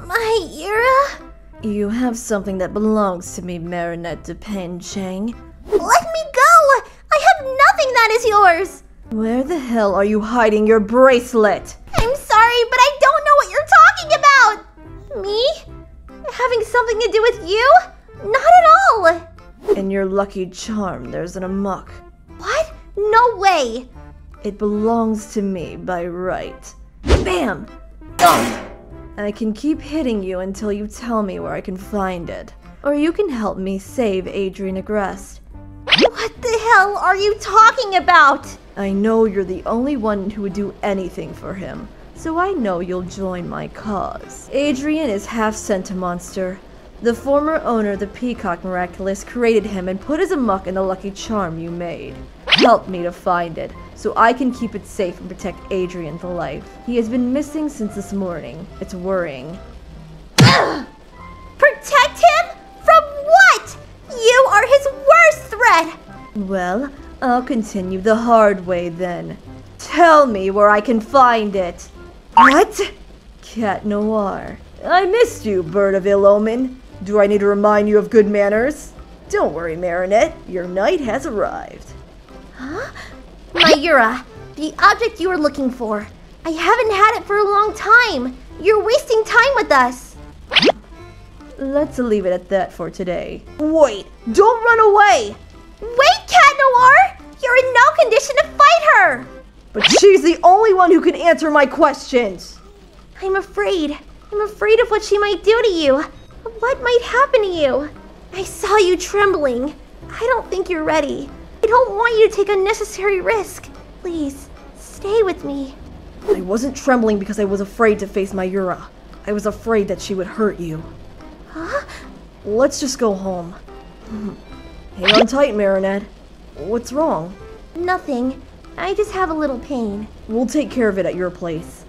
Mayura? You have something that belongs to me, Marinette Dupain-Cheng. Let me go! I have nothing that is yours! Where the hell are you hiding your bracelet? I'm sorry, but I don't know what you're talking about! Me? Having something to do with you? Not at all! In your lucky charm, there's an amok. What? No way! It belongs to me by right. Bam! Ugh. I can keep hitting you until you tell me where I can find it. Or you can help me save Adrien Agreste. What the hell are you talking about? I know you're the only one who would do anything for him, so I know you'll join my cause. Adrien is half Sentimonster. The former owner of the Peacock Miraculous created him and put his amok in the lucky charm you made. Help me to find it, so I can keep it safe and protect Adrien for life. He has been missing since this morning. It's worrying. Ugh! Protect him? From what? You are his worst threat! Well, I'll continue the hard way then. Tell me where I can find it. What? Cat Noir. I missed you, bird of ill omen. Do I need to remind you of good manners? Don't worry, Marinette. Your night has arrived. Huh? Mayura, the object you were looking for. I haven't had it for a long time. You're wasting time with us. Let's leave it at that for today. Wait, don't run away! Wait, Cat Noir! You're in no condition to fight her! But she's the only one who can answer my questions! I'm afraid of what she might do to you. What might happen to you? I saw you trembling. I don't think you're ready. I don't want you to take unnecessary risk. Please, stay with me. I wasn't trembling because I was afraid to face Mayura. I was afraid that she would hurt you. Huh? Let's just go home. Hang on tight, Marinette. What's wrong? Nothing. I just have a little pain. We'll take care of it at your place.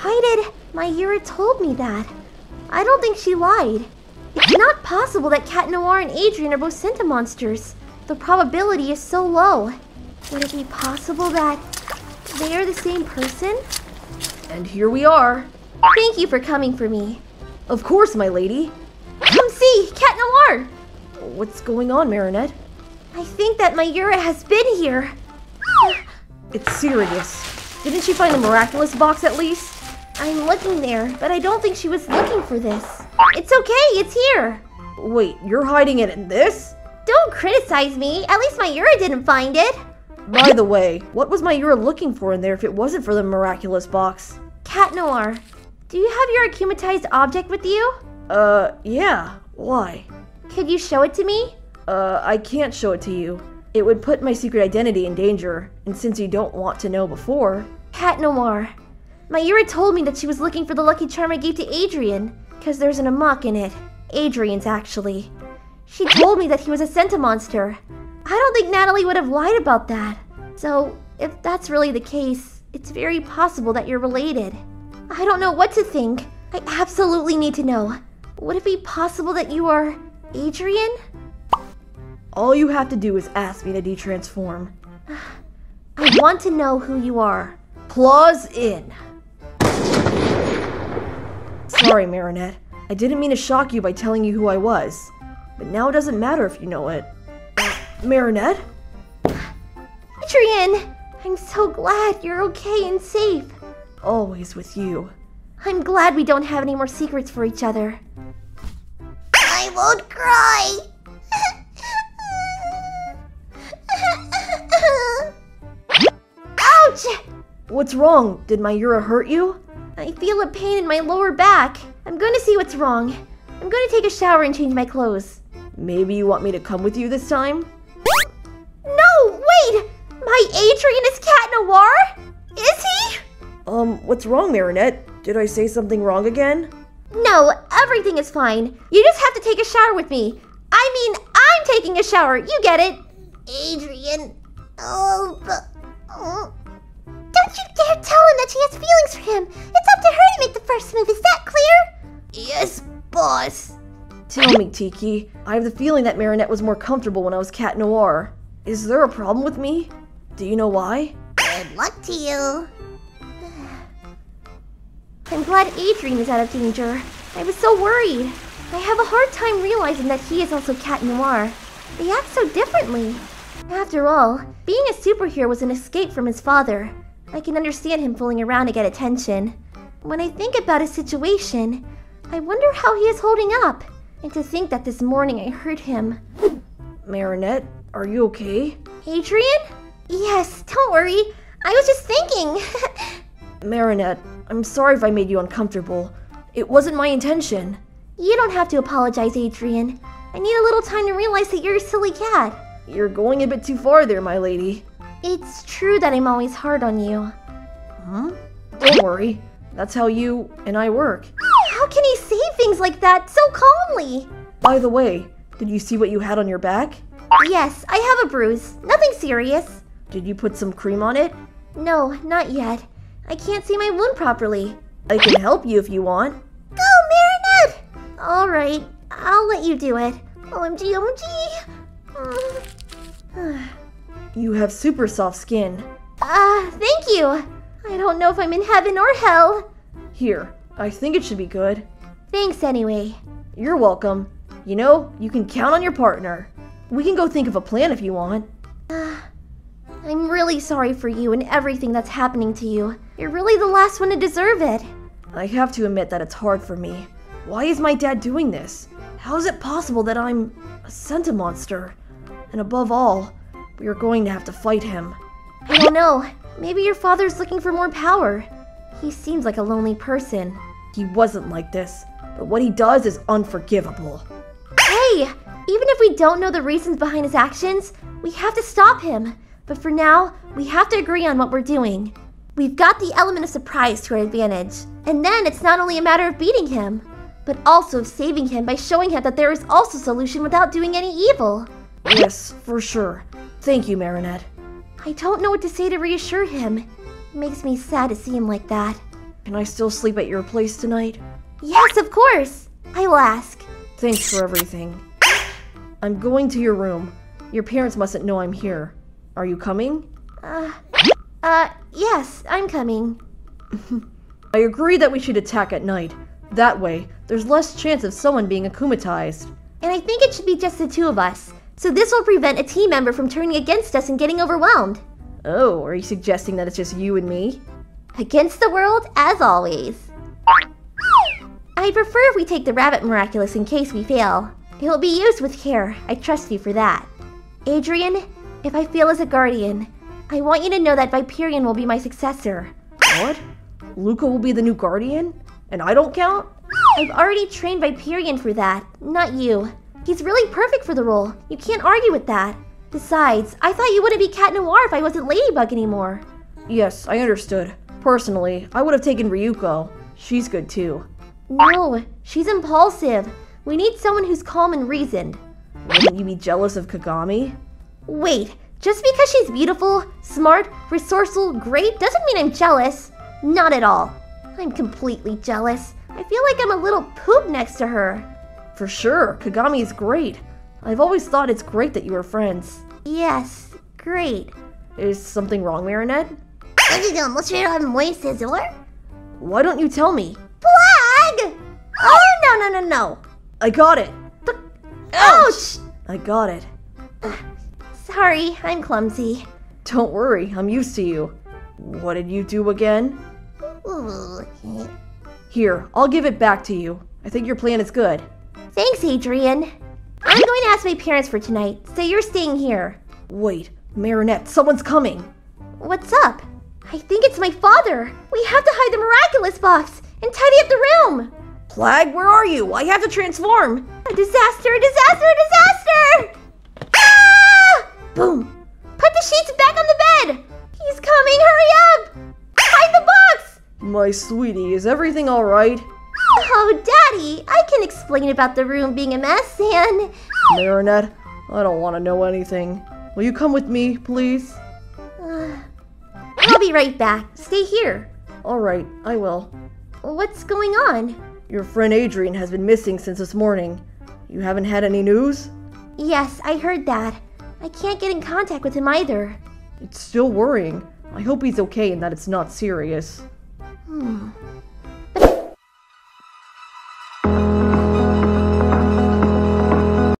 Why did Mayura told me that? I don't think she lied. It's not possible that Cat Noir and Adrien are both Sentimonsters. The probability is so low. Would it be possible that they are the same person? And here we are. Thank you for coming for me. Of course, my lady. Come see, Cat Noir! What's going on, Marinette? I think that Mayura has been here. It's serious. Didn't she find a miraculous box at least? I'm looking there, but I don't think she was looking for this. It's okay, it's here. Wait, you're hiding it in this? Don't criticize me. At least Mayura didn't find it. By the way, what was Mayura looking for in there if it wasn't for the miraculous box? Cat Noir, do you have your akumatized object with you? Yeah. Why? Could you show it to me? I can't show it to you. It would put my secret identity in danger, and since you don't want to know before... Cat Noir, Mayura told me that she was looking for the lucky charm I gave to Adrien, because there's an amok in it. Adrien's, actually. She told me that he was a Sentimonster. I don't think Nathalie would have lied about that. So, if that's really the case, it's very possible that you're related. I don't know what to think. I absolutely need to know. Would it be possible that you are... Adrien? All you have to do is ask me to detransform. I want to know who you are. Claws in. Sorry, Marinette. I didn't mean to shock you by telling you who I was. But now it doesn't matter if you know it. Marinette? Adrien! I'm so glad you're okay and safe. Always with you. I'm glad we don't have any more secrets for each other. I won't cry! Ouch! What's wrong? Did Mayura hurt you? I feel a pain in my lower back. I'm going to see what's wrong. I'm going to take a shower and change my clothes. Maybe you want me to come with you this time? No, wait! My Adrien is Cat Noir? Is he? What's wrong, Marinette? Did I say something wrong again? No, everything is fine. You just have to take a shower with me. I mean, I'm taking a shower, you get it? Adrien... Oh, but... Oh. Don't you dare tell him that she has feelings for him! It's up to her to make the first move, is that clear? Yes, boss. Tell me, Tiki. I have the feeling that Marinette was more comfortable when I was Cat Noir. Is there a problem with me? Do you know why? Good luck to you. I'm glad Adrien is out of danger. I was so worried. I have a hard time realizing that he is also Cat Noir. They act so differently. After all, being a superhero was an escape from his father. I can understand him fooling around to get attention. When I think about his situation, I wonder how he is holding up. And to think that this morning I heard him. Marinette, are you okay? Adrien? Yes, don't worry. I was just thinking. Marinette, I'm sorry if I made you uncomfortable. It wasn't my intention. You don't have to apologize, Adrien. I need a little time to realize that you're a silly cat. You're going a bit too far there, my lady. It's true that I'm always hard on you. Huh? Don't worry. That's how you and I work. How can he say things like that so calmly? By the way, did you see what you had on your back? Yes, I have a bruise. Nothing serious. Did you put some cream on it? No, not yet. I can't see my wound properly. I can help you if you want. Go, Marinette! Alright, I'll let you do it. OMG, OMG! You have super soft skin. Thank you! I don't know if I'm in heaven or hell. Here, I think it should be good. Thanks anyway. You're welcome. You know, you can count on your partner. We can go think of a plan if you want. I'm really sorry for you and everything that's happening to you. You're really the last one to deserve it. I have to admit that it's hard for me. Why is my dad doing this? How is it possible that I'm a Sentimonster? And above all, we are going to have to fight him. I don't know. Maybe your father's looking for more power. He seems like a lonely person. He wasn't like this, but what he does is unforgivable. Hey! Even if we don't know the reasons behind his actions, we have to stop him. But for now, we have to agree on what we're doing. We've got the element of surprise to our advantage. And then it's not only a matter of beating him, but also of saving him by showing him that there is also a solution without doing any evil. Yes, for sure. Thank you, Marinette. I don't know what to say to reassure him. It makes me sad to see him like that. Can I still sleep at your place tonight? Yes, of course. I will ask. Thanks for everything. I'm going to your room. Your parents mustn't know I'm here. Are you coming? Yes, I'm coming. I agree that we should attack at night. That way, there's less chance of someone being akumatized. And I think it should be just the two of us. So this will prevent a team member from turning against us and getting overwhelmed. Oh, are you suggesting that it's just you and me? Against the world, as always. I'd prefer if we take the Rabbit Miraculous in case we fail. It will be used with care. I trust you for that. Adrien, if I fail as a guardian, I want you to know that Viperion will be my successor. What? Luka will be the new guardian? And I don't count? I've already trained Viperion for that, not you. He's really perfect for the role. You can't argue with that. Besides, I thought you wouldn't be Cat Noir if I wasn't Ladybug anymore. Yes, I understood. Personally, I would have taken Ryuko. She's good too. No, she's impulsive. We need someone who's calm and reasoned. Wouldn't you be jealous of Kagami? Wait, just because she's beautiful, smart, resourceful, great doesn't mean I'm jealous. Not at all. I'm completely jealous. I feel like I'm a little poop next to her. For sure, Kagami is great. I've always thought it's great that you were friends. Yes, great. Is something wrong, Marinette? Why don't you tell me? Plagg! Oh, no. I got it. Ouch! I got it. Sorry, I'm clumsy. Don't worry, I'm used to you. What did you do again? Here, I'll give it back to you. I think your plan is good. Thanks, Adrien. I'm going to ask my parents for tonight, so you're staying here. Wait, Marinette, someone's coming. What's up? I think it's my father. We have to hide the Miraculous box and tidy up the room. Plagg, where are you? I have to transform. A disaster, a disaster, a disaster! Boom! Put the sheets back on the bed! He's coming, hurry up! Hide the box! My sweetie, is everything alright? Oh, Daddy, I can explain about the room being a mess and... Marinette, I don't want to know anything. Will you come with me, please? I'll be right back. Stay here. Alright, I will. What's going on? Your friend Adrien has been missing since this morning. You haven't had any news? Yes, I heard that. I can't get in contact with him either. It's still worrying. I hope he's okay and that it's not serious.